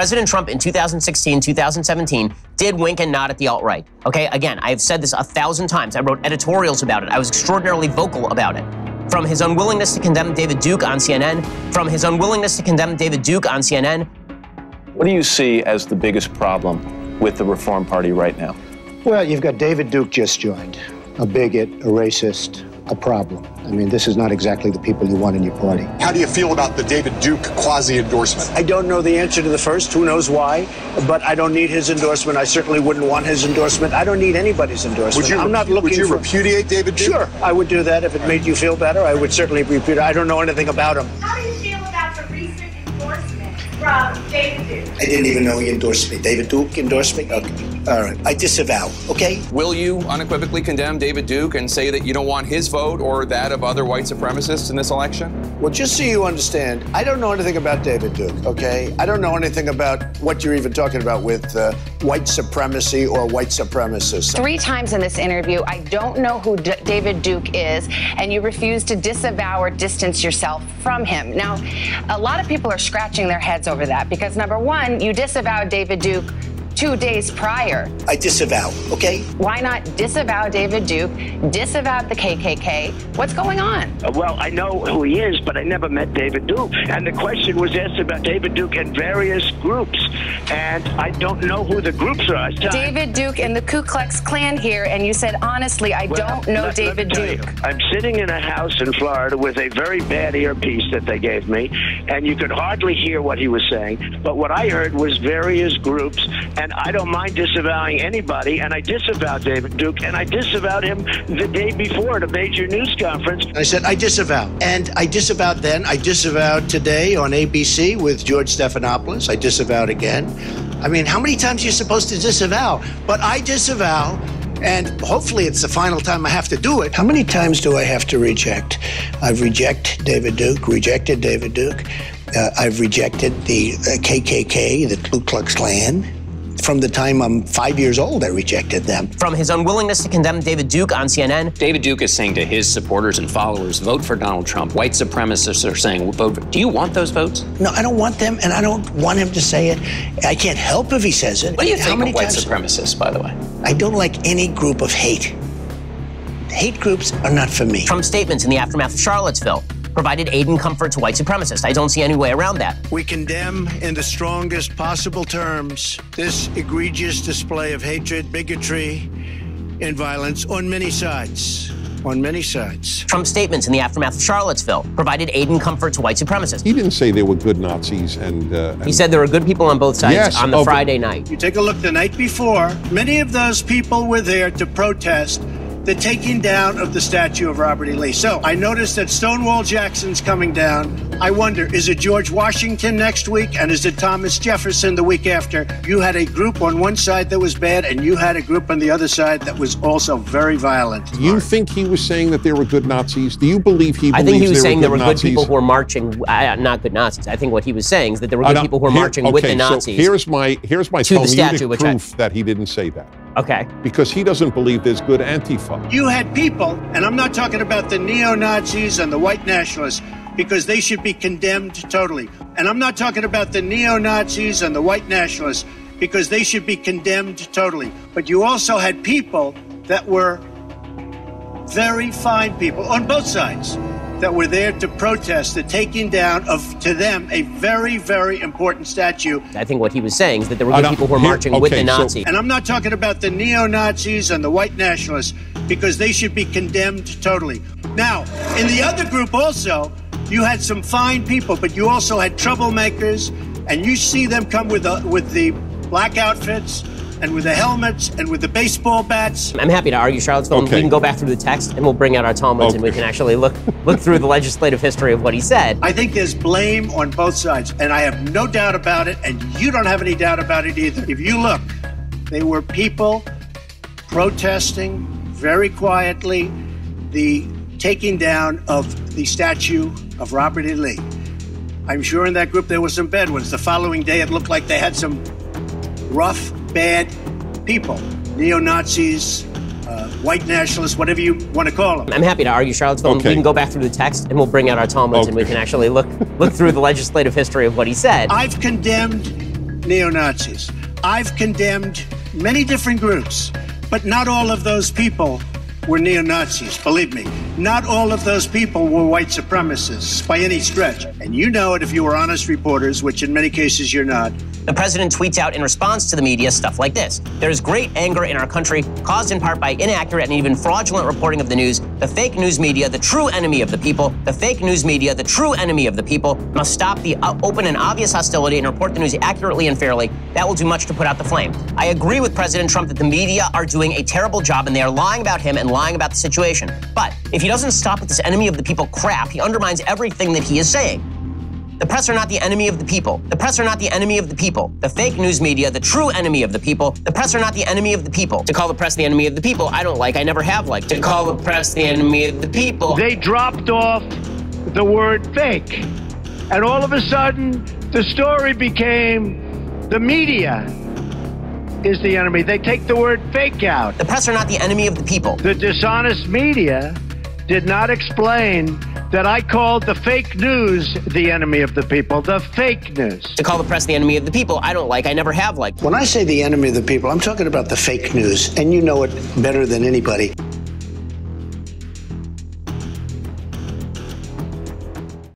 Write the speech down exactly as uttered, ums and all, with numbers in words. President Trump in two thousand sixteen, two thousand seventeen did wink and nod at the alt-right. Okay, again, I have said this a thousand times. I wrote editorials about it. I was extraordinarily vocal about it. From his unwillingness to condemn David Duke on C N N, from his unwillingness to condemn David Duke on C N N. What do you see as the biggest problem with the Reform Party right now? Well, you've got David Duke just joined, a bigot, a racist, a problem. I mean, this is not exactly the people you want in your party. How do you feel about the David Duke quasi-endorsement? I don't know the answer to the first, who knows why, but I don't need his endorsement. I certainly wouldn't want his endorsement. I don't need anybody's endorsement. Would you, I'm not looking would you for... repudiate David Duke? Sure, I would do that if it made you feel better. I would certainly repudiate. I don't know anything about him. How do you feel about the recent endorsement from David Duke? I didn't even know he endorsed me. David Duke endorsed me? Okay. All right. I disavow, okay? Will you unequivocally condemn David Duke and say that you don't want his vote or that of other white supremacists in this election? Well, just so you understand, I don't know anything about David Duke, okay? I don't know anything about what you're even talking about with uh, white supremacy or white supremacists. Three times in this interview, I don't know who D- David Duke is, and you refuse to disavow or distance yourself from him. Now, a lot of people are scratching their heads over that because, number one, you disavowed David Duke two days prior. I disavow, okay? Why not disavow David Duke, disavow the K K K? What's going on? Well, I know who he is, but I never met David Duke. And the question was asked about David Duke and various groups. And I don't know who the groups are. David Duke and the Ku Klux Klan here, and you said, honestly, I well, don't know let, David let Duke. You, I'm sitting in a house in Florida with a very bad earpiece that they gave me, and you could hardly hear what he was saying. But what I heard was various groups, and I don't mind disavowing anybody, and I disavowed David Duke, and I disavowed him the day before at a major news conference. I said, I disavow. And I disavowed then. I disavowed today on A B C with George Stephanopoulos. I disavowed again. I mean, how many times are you supposed to disavow? But I disavow, and hopefully it's the final time I have to do it. How many times do I have to reject? I've rejected David Duke, rejected David Duke. Uh, I've rejected the uh, K K K, the Ku Klux Klan. From the time I'm five years old, I rejected them. From his unwillingness to condemn David Duke on C N N. David Duke is saying to his supporters and followers, vote for Donald Trump. White supremacists are saying, vote for. Do you want those votes? No, I don't want them, and I don't want him to say it. I can't help if he says it. What do you think of white supremacists, by the way? I don't like any group of hate. Hate groups are not for me. Trump's statements in the aftermath of Charlottesville provided aid and comfort to white supremacists. I don't see any way around that. We condemn in the strongest possible terms this egregious display of hatred, bigotry, and violence on many sides. On many sides. Trump's statements in the aftermath of Charlottesville provided aid and comfort to white supremacists. He didn't say there were good Nazis and... Uh, and he said there were good people on both sides yes, on the oh, Friday night. You take a look the night before, many of those people were there to protest the taking down of the statue of Robert E. Lee. So I noticed that Stonewall Jackson's coming down. I wonder, is it George Washington next week? And is it Thomas Jefferson the week after? You had a group on one side that was bad, and you had a group on the other side that was also very violent. You think he was saying that there were good Nazis? Do you believe he believes I think he was saying there were good people who were marching, uh, not good Nazis. I think what he was saying is that there were good people who were marching with the Nazis. So here's my, here's my Talmudic proof that he didn't say that. Okay. Because he doesn't believe there's good Antifa. You had people, and I'm not talking about the neo-Nazis and the white nationalists, because they should be condemned totally. And I'm not talking about the neo-Nazis and the white nationalists, because they should be condemned totally. But you also had people that were very fine people on both sides that were there to protest the taking down of, to them, a very, very important statue. I think what he was saying is that there were people who were marching okay, with the Nazis. So, and I'm not talking about the neo-Nazis and the white nationalists, because they should be condemned totally. Now, in the other group also, you had some fine people, but you also had troublemakers, and you see them come with the, with the black outfits, and with the helmets, and with the baseball bats. I'm happy to argue Charlottesville, okay. We can go back through the text, and we'll bring out our Talmuds, okay. And we can actually look look through the legislative history of what he said. I think there's blame on both sides, and I have no doubt about it, and you don't have any doubt about it either. If you look, they were people protesting very quietly the taking down of the statue of Robert E. Lee. I'm sure in that group there were some bad ones. The following day, it looked like they had some rough, bad people, neo-Nazis, uh, white nationalists, whatever you want to call them. I'm happy to argue Charlottesville, okay. We can go back through the text, and we'll bring out our Talmuds, okay. And we can actually look look through the legislative history of what he said. I've condemned neo-Nazis. I've condemned many different groups, but not all of those people were neo-Nazis, believe me. Not all of those people were white supremacists by any stretch. And you know it if you were honest reporters, which in many cases you're not. The president tweets out in response to the media stuff like this. There is great anger in our country, caused in part by inaccurate and even fraudulent reporting of the news. The fake news media, the true enemy of the people, the fake news media, the true enemy of the people, must stop the open and obvious hostility and report the news accurately and fairly. That will do much to put out the flame. I agree with President Trump that the media are doing a terrible job and they are lying about him and lying lying about the situation. But if he doesn't stop with this enemy of the people crap, he undermines everything that he is saying. The press are not the enemy of the people. The press are not the enemy of the people. The fake news media, the true enemy of the people. The press are not the enemy of the people. To call the press the enemy of the people, I don't like, I never have liked. To call the press the enemy of the people. They dropped off the word fake. And all of a sudden, the story became the media is the enemy. They take the word fake out. The press are not the enemy of the people. The dishonest media did not explain that I called the fake news the enemy of the people, the fake news. To call the press the enemy of the people, I don't like, I never have liked. When I say the enemy of the people, I'm talking about the fake news, and you know it better than anybody.